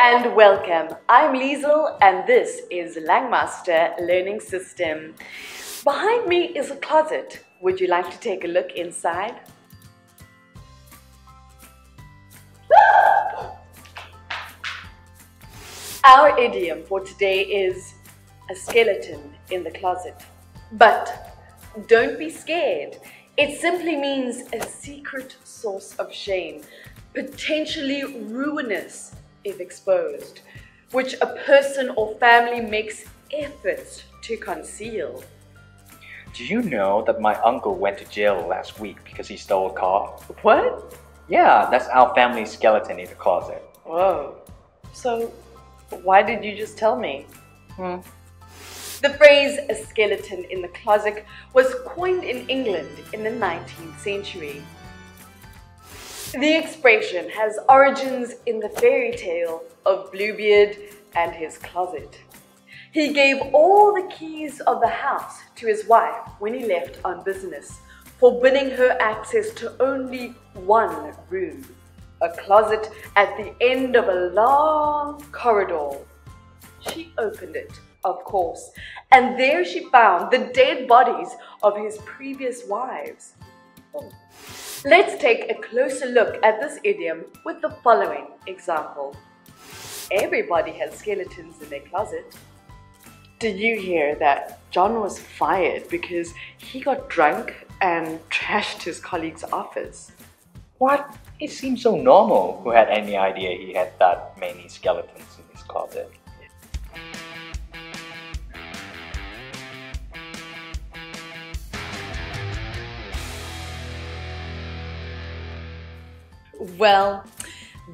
and welcome. I'm Liesel and this is Langmaster Learning System. Behind me is a closet. Would you like to take a look inside? Our idiom for today is a skeleton in the closet. But don't be scared. It simply means a secret source of shame, potentially ruinous if exposed, which a person or family makes efforts to conceal. Do you know that my uncle went to jail last week because he stole a car? What? Yeah, that's our family's skeleton in the closet. Whoa. So, why did you just tell me? The phrase, a skeleton in the closet, was coined in England in the 19th century. The expression has origins in the fairy tale of Bluebeard and his closet. He gave all the keys of the house to his wife when he left on business, forbidding her access to only one room, a closet at the end of a long corridor. She opened it, of course, and there she found the dead bodies of his previous wives. Let's take a closer look at this idiom with the following example. Everybody has skeletons in their closet. Did you hear that John was fired because he got drunk and trashed his colleague's office? What? It seems so normal. Who had any idea he had that many skeletons in his closet? Well,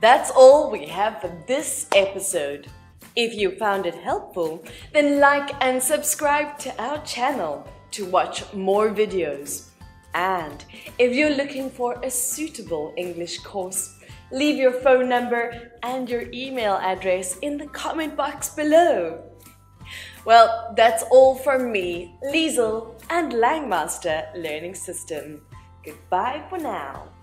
that's all we have for this episode. If you found it helpful, then like and subscribe to our channel to watch more videos. And if you're looking for a suitable English course, leave your phone number and your email address in the comment box below. Well, that's all from me, Liesel, and Langmaster Learning System. Goodbye for now.